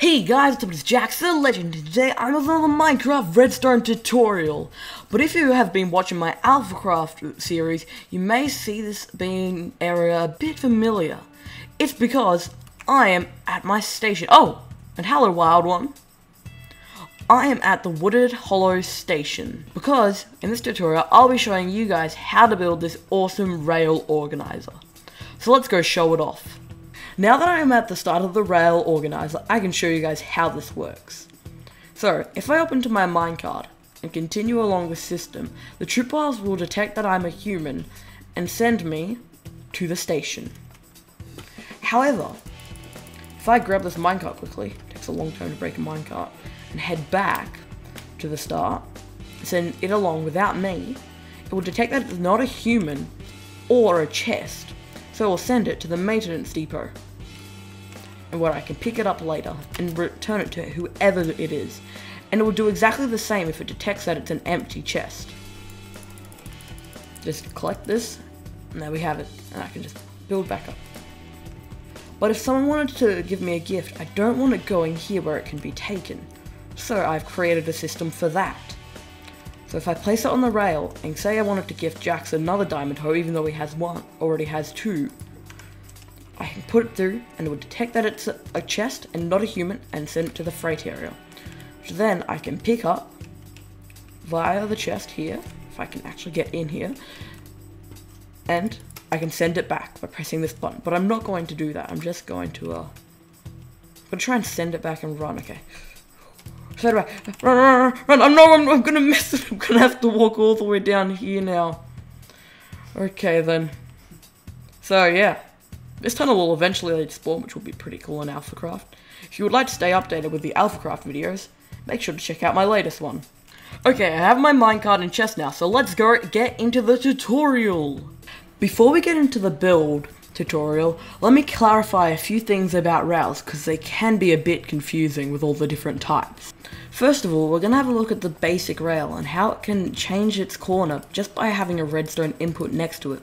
Hey guys, what's up? It's Jax the Legend. Today I'm with another Minecraft redstone tutorial. But if you have been watching my AlphaCraft series, you may see this being area a bit familiar. It's because I am at my station. Oh, and hello, wild one. I am at the Wooded Hollow Station because in this tutorial I'll be showing you guys how to build this awesome rail organizer. So let's go show it off. Now that I am at the start of the rail organizer, I can show you guys how this works. So, if I open to my minecart and continue along the system, the tripwires will detect that I'm a human and send me to the station. However, if I grab this minecart quickly, it takes a long time to break a minecart, and head back to the start, send it along without me, it will detect that it's not a human or a chest, so it will send it to the maintenance depot, and where I can pick it up later and return it to whoever it is, and it will do exactly the same if it detects that it's an empty chest. Just collect this, and there we have it, and I can just build back up. But if someone wanted to give me a gift, I don't want it going here where it can be taken. So I've created a system for that. So if I place it on the rail, and say I wanted to gift Jax another diamond hoe, even though he has one, already has two, I can put it through, and it will detect that it's a chest, and not a human, and send it to the freight area. Which then I can pick up, via the chest here, if I can actually get in here, and I can send it back by pressing this button. But I'm not going to do that, I'm just going to, I'm going to try and send it back and run, okay. So anyway, run, I'm gonna miss it, I'm gonna have to walk all the way down here now. Okay then. So yeah, this tunnel will eventually lead to spawn, which will be pretty cool in AlphaCraft. If you would like to stay updated with the AlphaCraft videos, make sure to check out my latest one. Okay, I have my minecart and chest now, so let's go get into the tutorial. Before we get into the build tutorial, let me clarify a few things about rails, because they can be a bit confusing with all the different types. First of all, we're going to have a look at the basic rail and how it can change its corner just by having a redstone input next to it.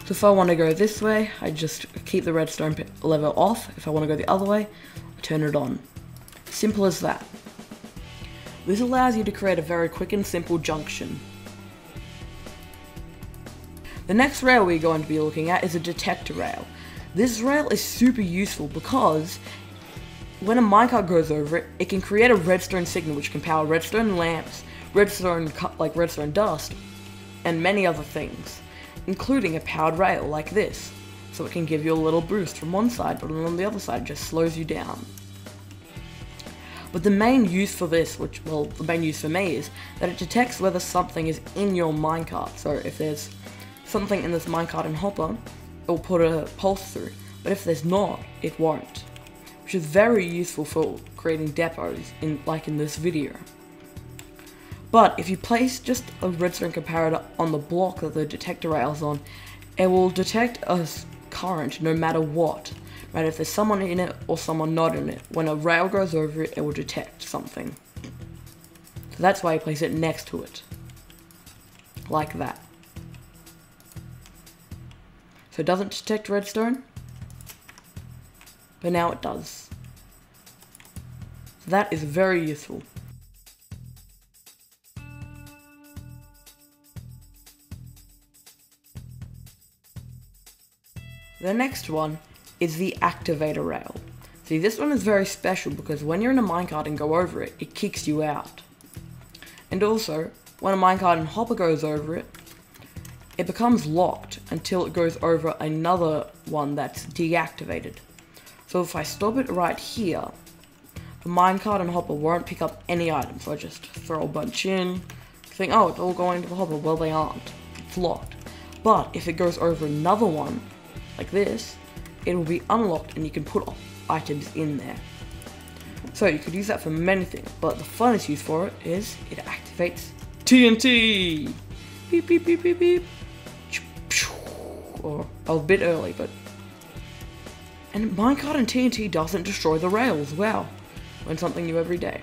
So if I want to go this way, I just keep the redstone lever off. If I want to go the other way, I turn it on. Simple as that. This allows you to create a very quick and simple junction. The next rail we're going to be looking at is a detector rail. This rail is super useful because when a minecart goes over it, it can create a redstone signal which can power redstone lamps, redstone dust, and many other things, including a powered rail like this. So it can give you a little boost from one side, but on the other side it just slows you down. But the main use for this, the main use for me is that it detects whether something is in your minecart. So if there's something in this minecart and hopper, it will put a pulse through, but if there's not, it won't, which is very useful for creating depots like in this video. But if you place just a redstone comparator on the block that the detector rail's on, it will detect a current no matter what, no matter if there's someone in it or someone not in it. When a rail goes over it, it will detect something. So that's why you place it next to it, like that. So it doesn't detect redstone, but now it does. So that is very useful. The next one is the activator rail. See, this one is very special because when you're in a minecart and go over it, it kicks you out. And also, when a minecart and hopper goes over it, it becomes locked until it goes over another one that's deactivated. So if I stop it right here, the minecart and hopper won't pick up any items. So I just throw a bunch in, think, oh, it's all going to the hopper. Well, they aren't. It's locked. But if it goes over another one, like this, it will be unlocked and you can put items in there. So you could use that for many things, but the funnest use for it is it activates TNT! Beep, beep, beep, beep, beep. Or I was a bit early, but and minecart and TNT doesn't destroy the rails. Wow, learn something new every day.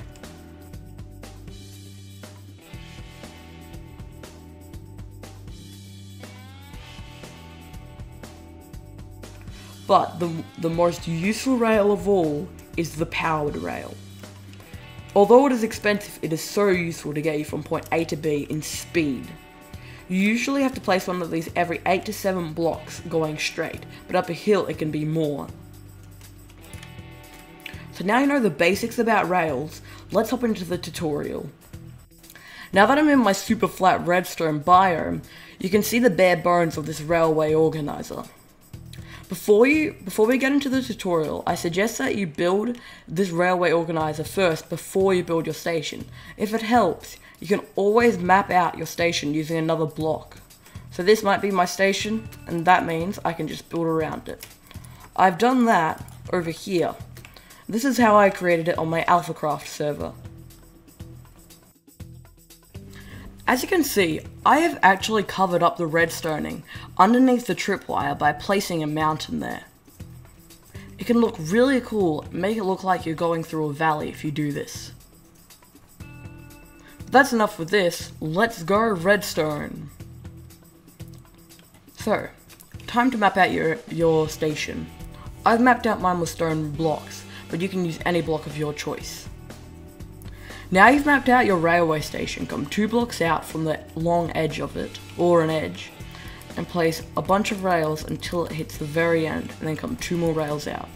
But the most useful rail of all is the powered rail. Although it is expensive, it is so useful to get you from point A to B in speed. You usually have to place one of these every 8 to 7 blocks going straight, but up a hill it can be more. So now you know the basics about rails, let's hop into the tutorial. Now that I'm in my super flat redstone biome, you can see the bare bones of this railway organizer. Before we get into the tutorial, I suggest that you build this railway organizer first before you build your station. If it helps, you can always map out your station using another block. So this might be my station, and that means I can just build around it. I've done that over here. This is how I created it on my AlphaCraft server. As you can see, I have actually covered up the redstoning underneath the tripwire by placing a mountain there. It can look really cool, make it look like you're going through a valley if you do this. That's enough with this, let's go redstone! So, time to map out your station. I've mapped out mine with stone blocks, but you can use any block of your choice. Now you've mapped out your railway station, come 2 blocks out from the long edge of it, or an edge, and place a bunch of rails until it hits the very end, and then come 2 more rails out.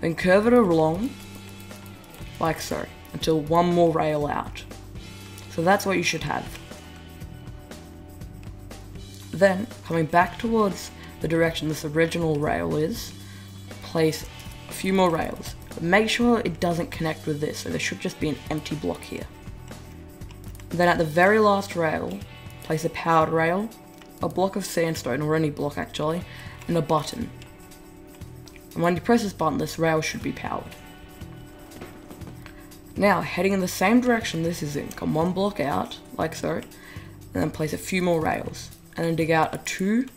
Then curve it along, like so, until 1 more rail out. So that's what you should have. Then, coming back towards the direction this original rail is, place a few more rails. But make sure it doesn't connect with this, so there should just be an empty block here. Then at the very last rail, place a powered rail, a block of sandstone, or any block actually, and a button. And when you press this button, this rail should be powered. Now, heading in the same direction this is in, come 1 block out, like so, and then place a few more rails, and then dig out a 2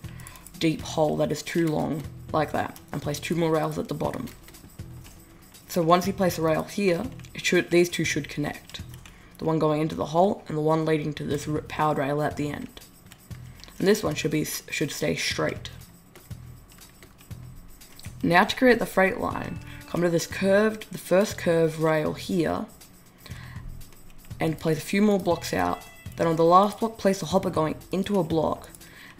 deep hole that is too long, like that, and place 2 more rails at the bottom. So once you place a rail here, these 2 should connect. The one going into the hole, and the one leading to this powered rail at the end. And this one should stay straight. Now to create the freight line, come to this first curved rail here, and place a few more blocks out. Then on the last block, place a hopper going into a block,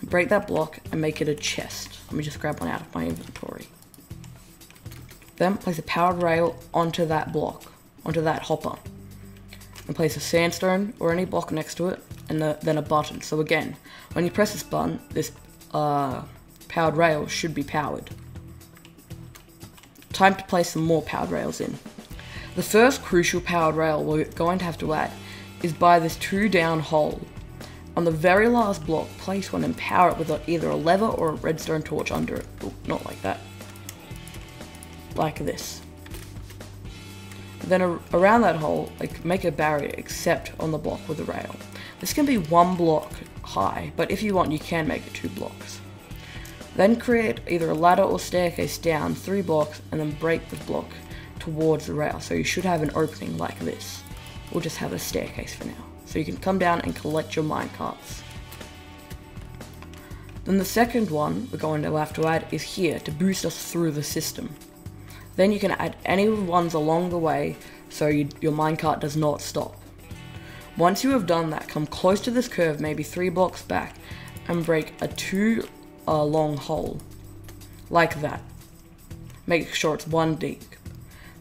and break that block and make it a chest. Let me just grab one out of my inventory. Then place a powered rail onto that block, onto that hopper, and place a sandstone or any block next to it, and then a button. So again, when you press this button, this powered rail should be powered. Time to place some more powered rails in. The first crucial powered rail we're going to add is by this 2 down hole. On the very last block, place one and power it with either a lever or a redstone torch under it. Ooh, not like that. Like this. Then around that hole, like, make a barrier except on the block with a rail. This can be 1 block high, but if you want you can make it 2 blocks. Then create either a ladder or staircase down 3 blocks and then break the block towards the rail, so you should have an opening like this. We'll just have a staircase for now, so you can come down and collect your minecarts. Then the second one we're going to have to add is here to boost us through the system. Then you can add any ones along the way so your minecart does not stop. Once you have done that, come close to this curve, maybe 3 blocks back, and break a 2 long hole, like that. Make sure it's 1 deep.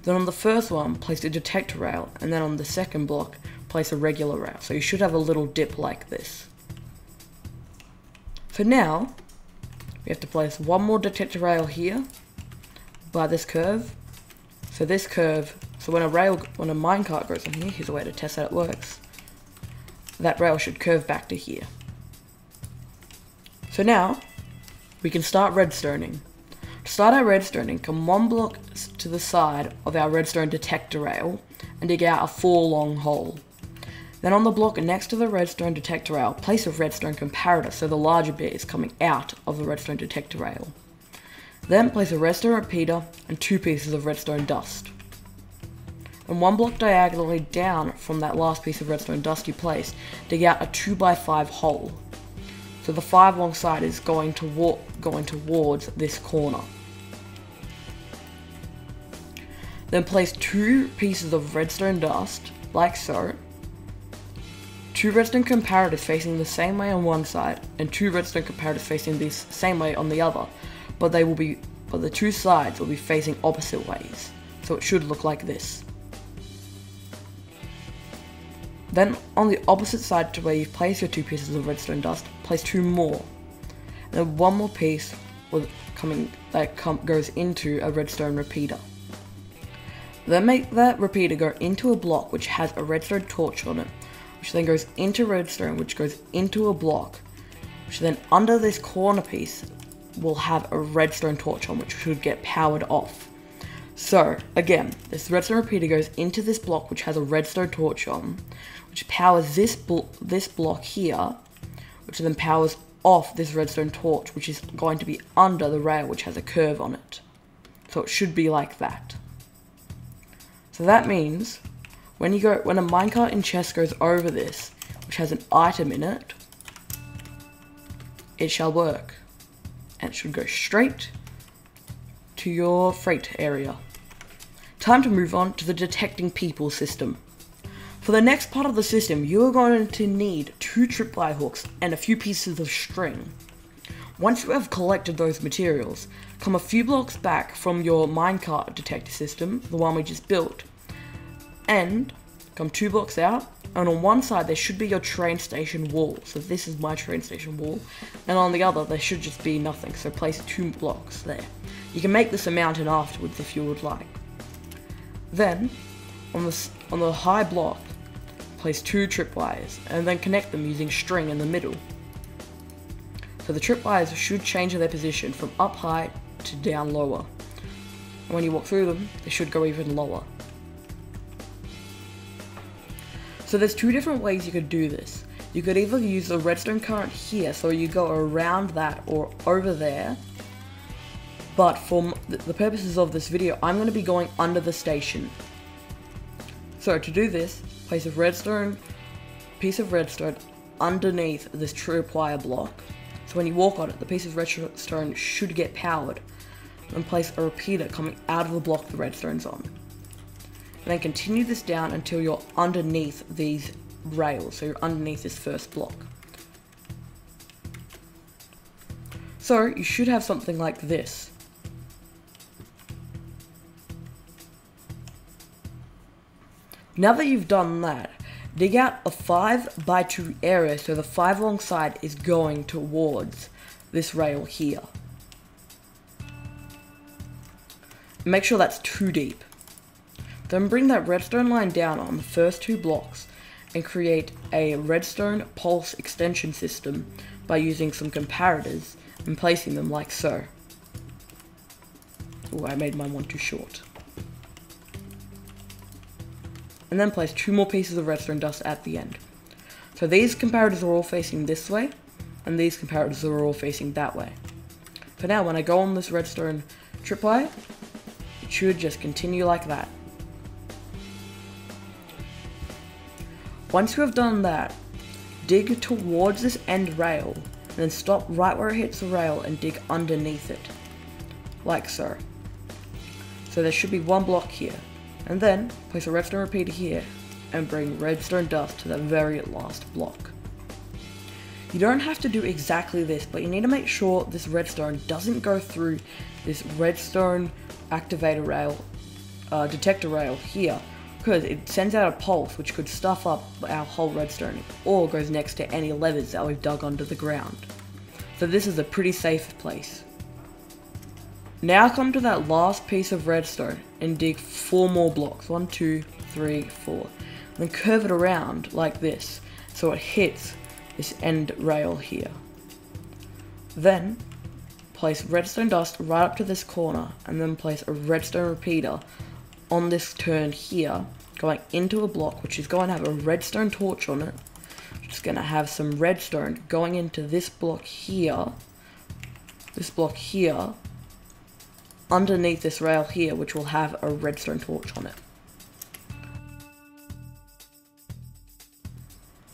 Then on the first one, place a detector rail, and then on the second block, place a regular rail. So you should have a little dip like this. For now, we have to place 1 more detector rail here, by this curve. So this curve, so when a minecart goes in here, here's a way to test that it works. That rail should curve back to here. So now, we can start redstoning. To start our redstoning, come 1 block to the side of our redstone detector rail and dig out a 4 long hole. Then on the block next to the redstone detector rail, place a redstone comparator so the larger bit is coming out of the redstone detector rail. Then place a redstone repeater and 2 pieces of redstone dust. And 1 block diagonally down from that last piece of redstone dust you placed, dig out a 2x5 hole. So the 5 long side is going towards this corner. Then place 2 pieces of redstone dust, like so. 2 redstone comparators facing the same way on one side, and 2 redstone comparators facing the same way on the other, but the 2 sides will be facing opposite ways, so it should look like this. Then on the opposite side to where you've placed your 2 pieces of redstone dust, place 2 more, and then 1 more piece goes into a redstone repeater. Then make that repeater go into a block which has a redstone torch on it, which then goes into redstone, which goes into a block, which then under this corner piece will have a redstone torch on, which should get powered off. So again, this redstone repeater goes into this block which has a redstone torch on, which powers this block here, which then powers off this redstone torch, which is going to be under the rail which has a curve on it. So it should be like that. So that means when a minecart in chest goes over this, which has an item in it, it shall work. And it should go straight to your freight area. Time to move on to the detecting people system. For the next part of the system, you are going to need 2 tripwire hooks and a few pieces of string. Once you have collected those materials, come a few blocks back from your minecart detector system, the one we just built, and come 2 blocks out, and on one side there should be your train station wall, so this is my train station wall, and on the other there should just be nothing, so place 2 blocks there. You can make this a mountain afterwards if you would like. Then, on the high block, place 2 tripwires, and then connect them using string in the middle. So the tripwires should change their position from up high to down lower. And when you walk through them, they should go even lower. So there's 2 different ways you could do this. You could either use the redstone current here, so you go around that or over there. But for the purposes of this video, I'm going to be going under the station. So to do this, place a redstone piece of redstone underneath this tripwire block. So when you walk on it, the piece of redstone should get powered, and place a repeater coming out of the block the redstone's on. And then continue this down until you're underneath these rails, so you're underneath this first block. So you should have something like this. Now that you've done that, dig out a 5x2 area, so the 5 long side is going towards this rail here. Make sure that's too deep. Then bring that redstone line down on the first 2 blocks and create a redstone pulse extension system by using some comparators and placing them like so. Oh, I made mine one too short. And then place 2 more pieces of redstone dust at the end. So these comparators are all facing this way, and these comparators are all facing that way. So now when I go on this redstone tripwire, it should just continue like that. Once you have done that, dig towards this end rail, and then stop right where it hits the rail and dig underneath it, like so. So there should be 1 block here. And then, place a redstone repeater here, and bring redstone dust to the very last block. You don't have to do exactly this, but you need to make sure this redstone doesn't go through this redstone activator rail, detector rail here, because it sends out a pulse which could stuff up our whole redstone, or goes next to any levers that we've dug under the ground. So this is a pretty safe place. Now come to that last piece of redstone and dig 4 more blocks, 1, 2, 3, 4, and then curve it around like this so it hits this end rail here. Then place redstone dust right up to this corner, and then place a redstone repeater on this turn here going into a block which is going to have a redstone torch on it. It's going to have some redstone going into this block here, underneath this rail here, which will have a redstone torch on it.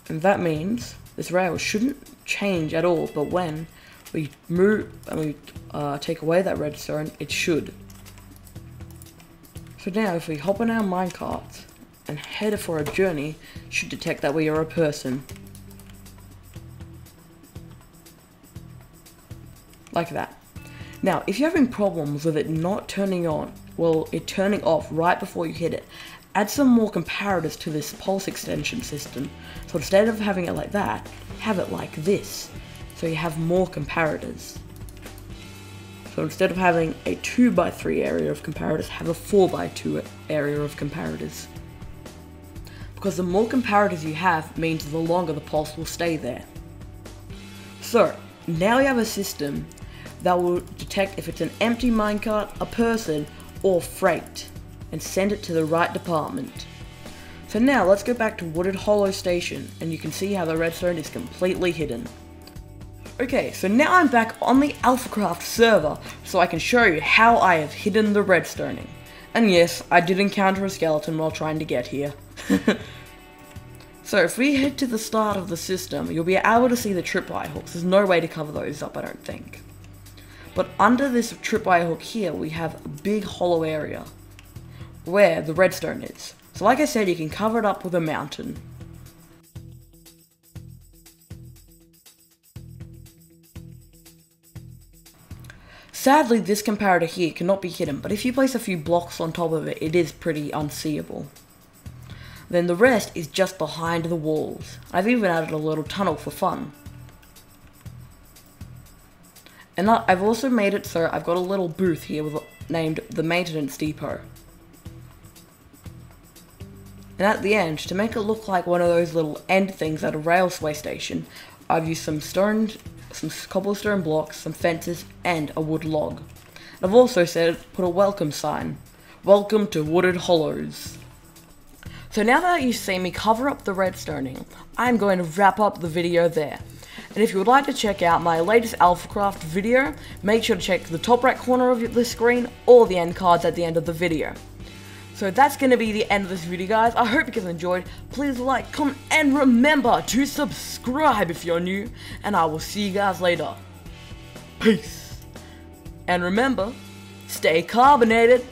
And that means this rail shouldn't change at all, but when we move and we take away that redstone, it should. So For now, if we hop on our minecart and head for a journey, it should detect that we are a person. Like that. Now, if you're having problems with it not turning on, well, it turning off right before you hit it, add some more comparators to this pulse extension system. So instead of having it like that, have it like this. So you have more comparators. So instead of having a 2x3 area of comparators, have a 4x2 area of comparators. Because the more comparators you have means the longer the pulse will stay there. So, now you have a system that will detect if it's an empty minecart, a person, or freight, and send it to the right department. So now let's go back to Wooded Hollow Station, and you can see how the redstone is completely hidden. Okay, so now I'm back on the AlphaCraft server, so I can show you how I have hidden the redstoning. And yes, I did encounter a skeleton while trying to get here. So if we head to the start of the system, you'll be able to see the tripwire hooks. There's no way to cover those up, I don't think. But under this tripwire hook here, we have a big hollow area where the redstone is. So like I said, you can cover it up with a mountain. Sadly, this comparator here cannot be hidden, but if you place a few blocks on top of it, it is pretty unseeable. Then the rest is just behind the walls. I've even added a little tunnel for fun. And I've also made it so I've got a little booth here named the Maintenance Depot. And at the end, to make it look like one of those little end things at a railway station, I've used some cobblestone blocks, some fences, and a wood log. And I've also put a welcome sign. Welcome to Wooded Hollows. So now that you see me cover up the redstoning, I'm going to wrap up the video there. And if you would like to check out my latest AlphaCraft video, make sure to check the top right corner of the screen or the end cards at the end of the video. So that's going to be the end of this video, guys. I hope you guys enjoyed. Please like, comment, and remember to subscribe if you're new. And I will see you guys later. Peace. And remember, stay carbonated.